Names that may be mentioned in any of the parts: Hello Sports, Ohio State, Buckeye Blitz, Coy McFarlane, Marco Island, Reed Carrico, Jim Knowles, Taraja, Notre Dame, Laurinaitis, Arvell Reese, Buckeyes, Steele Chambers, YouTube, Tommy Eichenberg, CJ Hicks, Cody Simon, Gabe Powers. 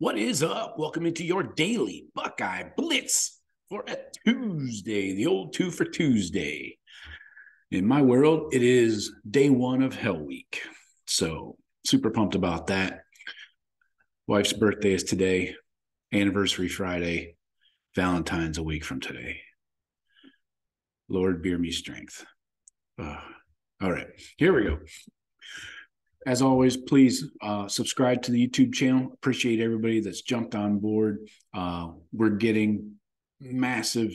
What is up? Welcome into your daily Buckeye Blitz for a Tuesday, the old 2 for Tuesday. In my world, it is day one of Hell Week. So super pumped about that. Wife's birthday is today, anniversary Friday, Valentine's a week from today. Lord, bear me strength. All right, here we go. As always, please subscribe to the YouTube channel. Appreciate everybody that's jumped on board. We're getting massive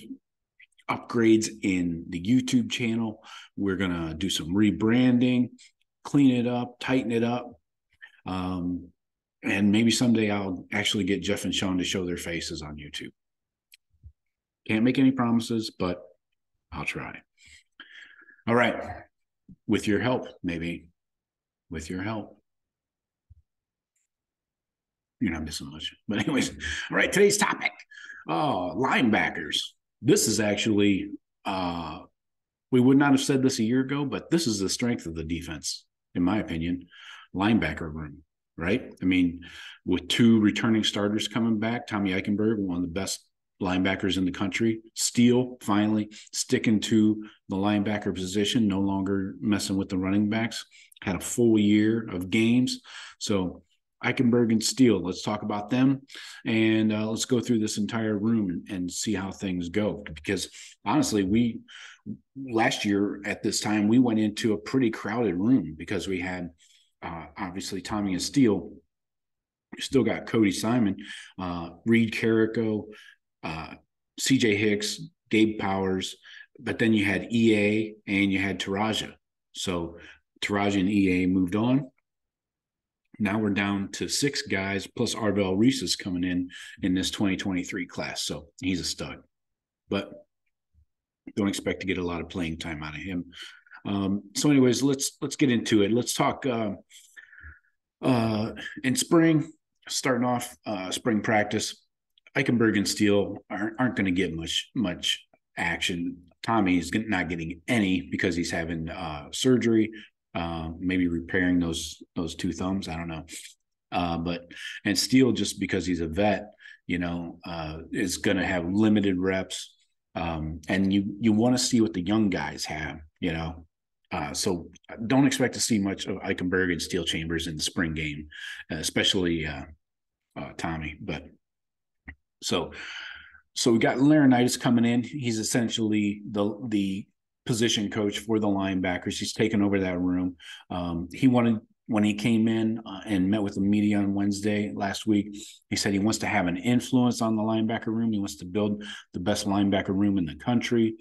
upgrades in the YouTube channel. We're going to do some rebranding, clean it up, tighten it up. And maybe someday I'll actually get Jeff and Sean to show their faces on YouTube. Can't make any promises, but I'll try. All right. With your help, maybe. With your help. You're not missing much. But anyways, all right, today's topic, linebackers. This is actually, we would not have said this a year ago, but this is the strength of the defense, in my opinion, linebacker room, right? I mean, with two returning starters coming back, Tommy Eichenberg, one of the best linebackers in the country, Steele finally sticking to the linebacker position, no longer messing with the running backs, had a full year of games. So Eichenberg and Steele, let's talk about them. And let's go through this entire room and see how things go. Because honestly, we last year at this time, we went into a pretty crowded room because we had obviously Tommy and Steele. We still got Cody Simon, Reed Carrico, CJ Hicks, Gabe Powers. But then you had EA and you had Taraja. So Taraja and EA moved on. Now we're down to 6 guys, plus Arvell Reese is coming in this 2023 class. So he's a stud. But don't expect to get a lot of playing time out of him. So anyways, let's get into it. Let's talk in spring, starting off spring practice. Eichenberg and Steele aren't going to get much action. Tommy's not getting any because he's having surgery. Maybe repairing those 2 thumbs. I don't know. And Steele, just because he's a vet, is going to have limited reps. And you want to see what the young guys have, so don't expect to see much of Eichenberg and Steele Chambers in the spring game, especially Tommy. But so we got Laurinaitis coming in. He's essentially the position coach for the linebackers. He's taken over that room. He wanted, when he came in and met with the media on Wednesday last week, he said he wants to have an influence on the linebacker room. He wants to build the best linebacker room in the country.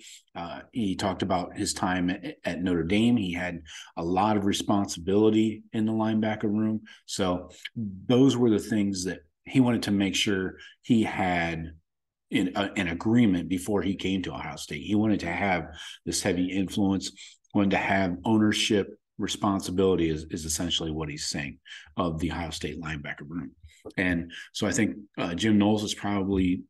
He talked about his time at Notre Dame. He had a lot of responsibility in the linebacker room. So those were the things that he wanted to make sure he had in an agreement before he came to Ohio State. He wanted to have this heavy influence, wanted to have ownership, responsibility is essentially what he's saying of the Ohio State linebacker room. And so I think Jim Knowles is probably,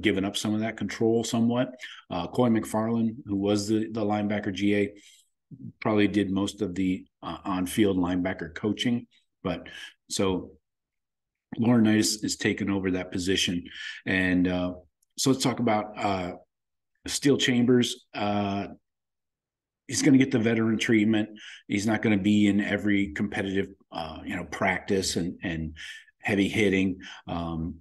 given up some of that control somewhat. Coy McFarlane, who was the linebacker GA, probably did most of the on-field linebacker coaching. But so Laurinaitis is taking over that position. And so let's talk about Steele Chambers. He's going to get the veteran treatment. He's not going to be in every competitive, practice and heavy hitting. And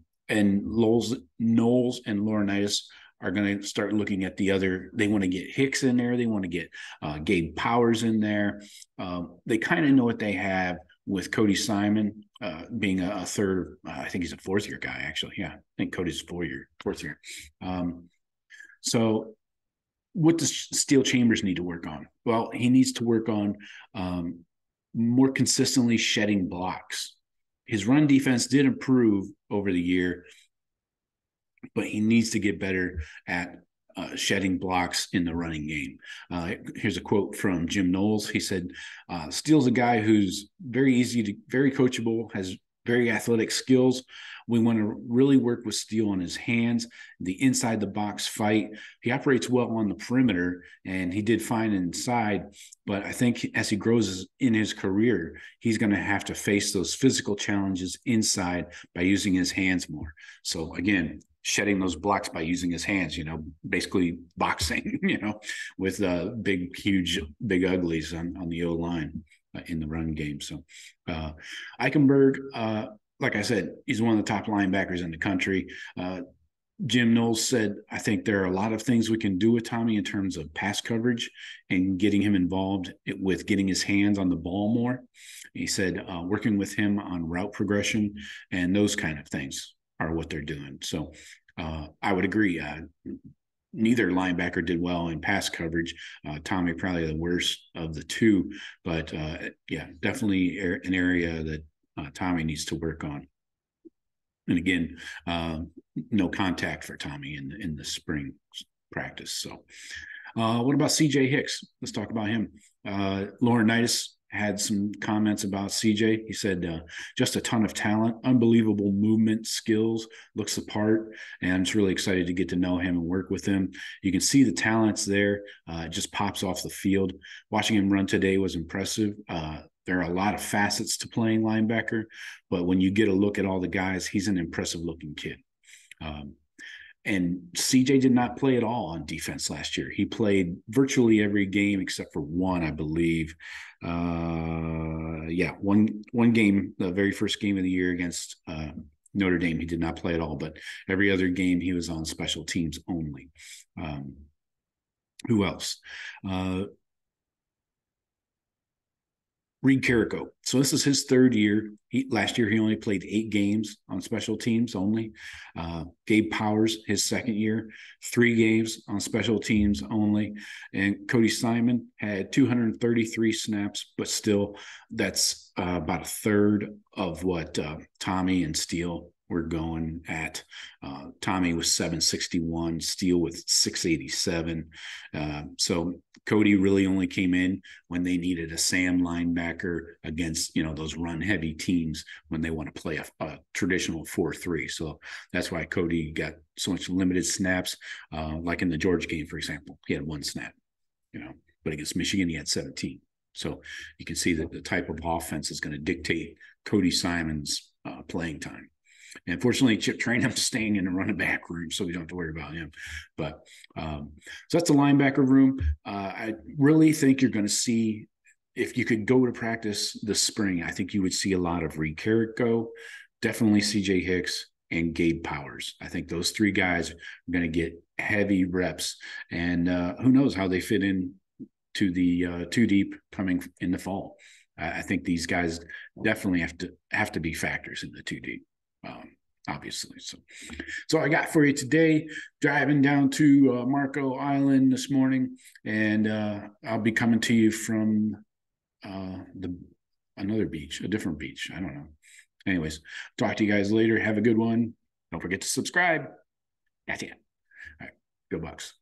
Knowles and Laurinaitis are going to start looking at the other. They want to get Hicks in there. They want to get Gabe Powers in there. They kind of know what they have with Cody Simon being a third. I think he's a fourth-year guy, actually. Yeah, I think Cody's fourth year. So what does Steele Chambers need to work on? Well, he needs to work on more consistently shedding blocks. His run defense did improve over the year, but he needs to get better at shedding blocks in the running game. Here's a quote from Jim Knowles. He said, Steele's a guy who's very easy, very coachable, has very athletic skills. We want to really work with Steele on his hands, the inside the box fight. He operates well on the perimeter, and he did fine inside. But I think as he grows in his career, he's going to have to face those physical challenges inside by using his hands more. So again, shedding those blocks by using his hands, you know, basically boxing, you know, with big, huge, big uglies on the O-line in the run game. So Eichenberg, like I said, he's one of the top linebackers in the country. Jim Knowles said, I think there are a lot of things we can do with Tommy in terms of pass coverage and getting him involved with getting his hands on the ball more. He said working with him on route progression and those kind of things are what they're doing. So I would agree. Neither linebacker did well in pass coverage. Tommy probably the worst of the two, but yeah, definitely an area that Tommy needs to work on. And again, no contact for Tommy in the spring practice. So what about CJ Hicks? Let's talk about him. Laurinaitis had some comments about CJ. He said, just a ton of talent, unbelievable movement skills, looks the part, and I'm just really excited to get to know him and work with him. You can see the talent's there. It just pops off the field. Watching him run today was impressive. There are a lot of facets to playing linebacker, but when you get a look at all the guys, he's an impressive-looking kid. And CJ did not play at all on defense last year. He played virtually every game except for one, I believe. Yeah, one game, the very first game of the year against Notre Dame, he did not play at all. But every other game, he was on special teams only. Who else? Reed Carrico. So this is his third year. Last year, he only played 8 games on special teams only. Gabe Powers, his second year, 3 games on special teams only. And Cody Simon had 233 snaps, but still that's about a third of what Tommy and Steele were going at. Tommy was 761, Steele with 687. So Cody really only came in when they needed a Sam linebacker against, you know, those run heavy teams when they want to play a traditional 4-3. So that's why Cody got so much limited snaps, like in the Georgia game, for example. He had 1 snap, you know, but against Michigan, he had 17. So you can see that the type of offense is going to dictate Cody Simon's playing time. And fortunately, Chip trained him to staying in the running back room, so we don't have to worry about him. But so that's the linebacker room. I really think you're going to see, if you could go to practice this spring, I think you would see a lot of Reed Carrico, definitely CJ Hicks, and Gabe Powers. I think those 3 guys are going to get heavy reps. And who knows how they fit in to the two deep coming in the fall. I think these guys definitely have to be factors in the two deep. Obviously. So I got for you today, driving down to Marco Island this morning, and I'll be coming to you from a different beach. I don't know. Anyways, talk to you guys later. Have a good one. Don't forget to subscribe. That's it. All right. Go Bucks.